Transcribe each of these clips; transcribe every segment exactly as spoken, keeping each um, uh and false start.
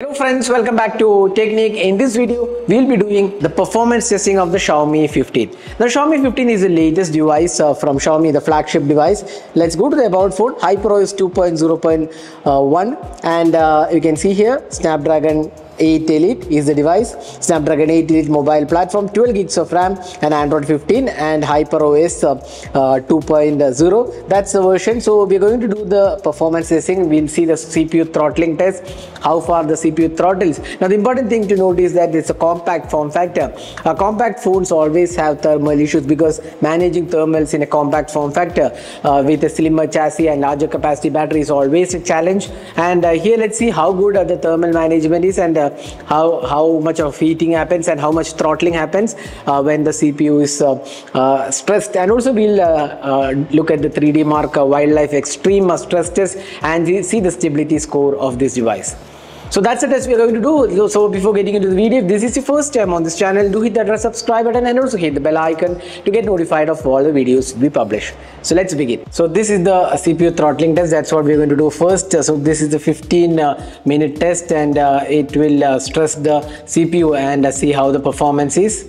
Hello friends, welcome back to Techniqued. In this video, we will be doing the performance testing of the Xiaomi fifteen. The Xiaomi fifteen is the latest device uh, from Xiaomi, the flagship device. Let's go to the about phone, HyperOS two point oh point one, and uh, you can see here, Snapdragon eight elite is the device. Snapdragon eight elite mobile platform, twelve gigs of RAM, and Android fifteen and HyperOS uh, uh, two point oh. That's the version. So we're going to do the performance testing. We'll see the C P U throttling test, how far the C P U throttles. Now the important thing to note is that it's a compact form factor. Uh, compact phones always have thermal issues because managing thermals in a compact form factor uh, with a slimmer chassis and larger capacity battery is always a challenge. And uh, here let's see how good uh, the thermal management is, and uh, How, how much of heating happens and how much throttling happens uh, when the C P U is uh, uh, stressed. And also we'll uh, uh, look at the three D Mark uh, wildlife extreme stress test and see the stability score of this device. So that's the test we are going to do. So before getting into the video, if this is your first time on this channel, do hit that red subscribe button and also hit the bell icon to get notified of all the videos we publish. So let's begin. So this is the C P U throttling test. That's what we are going to do first. So this is the fifteen minute test, and uh, it will uh, stress the C P U and uh, see how the performance is.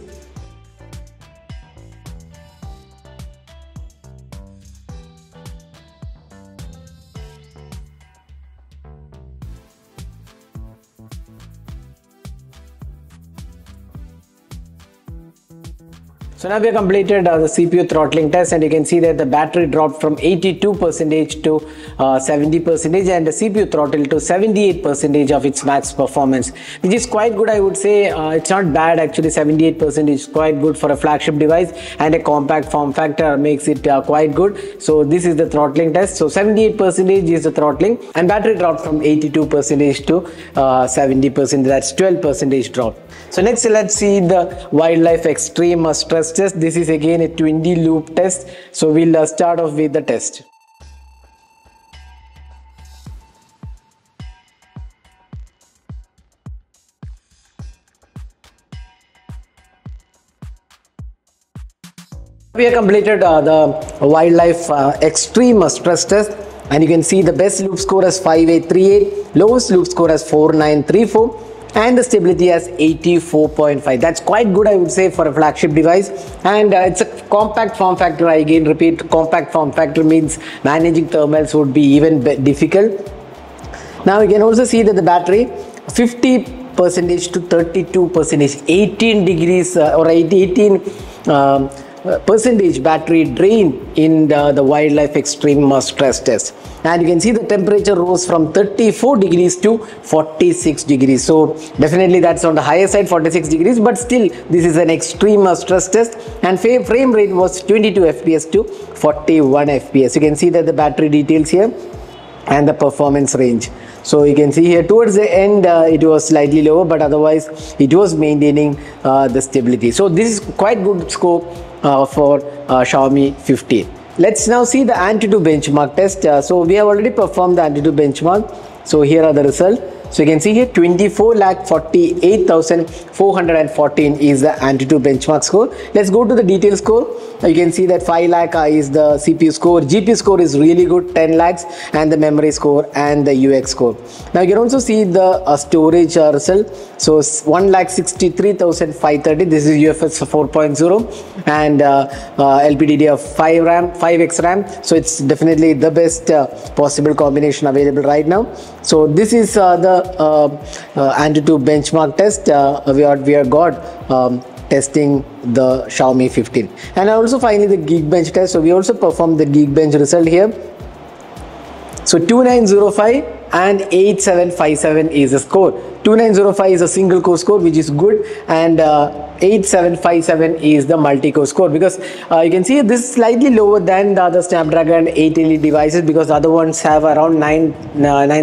So now we have completed uh, the C P U throttling test, and you can see that the battery dropped from eighty-two percent to uh, seventy percent, and the C P U throttled to seventy-eight percent of its max performance, which is quite good, I would say. Uh, it's not bad actually. Seventy-eight percent is quite good for a flagship device, and a compact form factor makes it uh, quite good. So this is the throttling test. So seventy-eight percent is the throttling, and battery dropped from eighty-two percent to uh, seventy percent. That's twelve percent drop. So next, let's see the wildlife extreme stress test. This is again a twenty loop test, so we'll start off with the test. We have completed uh, the wildlife uh, extreme stress test, and you can see the best loop score as five eight three eight, lowest loop score as four nine three four, and the stability as eighty-four point five. That's quite good, I would say, for a flagship device, and uh, it's a compact form factor. I again repeat, compact form factor means managing thermals would be even difficult. Now you can also see that the battery fifty percent to thirty-two percent, eighteen degrees uh, or eighteen um, percentage battery drain in the, the wildlife extreme stress test. And you can see the temperature rose from thirty-four degrees to forty-six degrees. So definitely that's on the higher side, forty-six degrees, but still this is an extreme stress test, and frame rate was twenty-two F P S to forty-one F P S. You can see that the battery details here and the performance range. So you can see here towards the end uh, it was slightly lower, but otherwise it was maintaining uh, the stability. So this is quite good scope uh, for uh, Xiaomi fifteen. Let's now see the AnTuTu benchmark test. Uh, so we have already performed the AnTuTu benchmark. So here are the results. So you can see here twenty-four lakh forty-eight thousand four hundred fourteen is the AnTuTu benchmark score. Let's go to the detail score. You can see that five lakh is the C P U score. G P U score is really good, ten lakhs, and the memory score and the U X score. Now you can also see the uh, storage uh, result. So one lakh sixty-three thousand five hundred thirty, this is U F S four point oh, and uh, uh, L P D D R five RAM, five X RAM. So it's definitely the best uh, possible combination available right now. So this is uh, the Uh, uh, AnTuTu benchmark test uh, we are we are got um, testing the Xiaomi fifteen, and also finally the Geekbench test. So we also performed the Geekbench result here. So two nine zero five and eight seven five seven is the score. Two nine zero five is a single core score, which is good, and uh, eight seven five seven is the multi-core score, because uh, you can see this is slightly lower than the other Snapdragon eight elite devices, because the other ones have around nine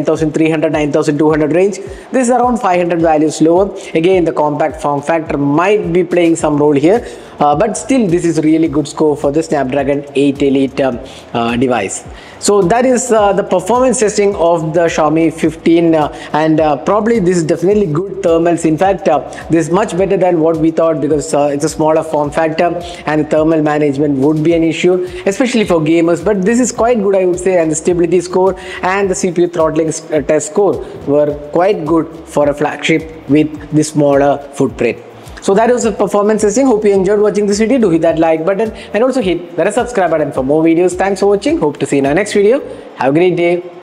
thousand three hundred, nine thousand two hundred range. This is around five hundred values lower. Again, the compact form factor might be playing some role here, uh, but still this is really good score for the Snapdragon eight elite um, uh, device. So that is uh, the performance testing of the Xiaomi fifteen, uh, and uh, probably this is definitely good thermals. In fact, uh, this is much better than what we thought lot because uh, it's a smaller form factor and thermal management would be an issue, especially for gamers. But this is quite good, I would say, and the stability score and the C P U throttling test score were quite good for a flagship with this smaller footprint. So that was the performance testing. Hope you enjoyed watching this video. Do hit that like button and also hit the subscribe button for more videos. Thanks for watching. Hope to see you in our next video. Have a great day.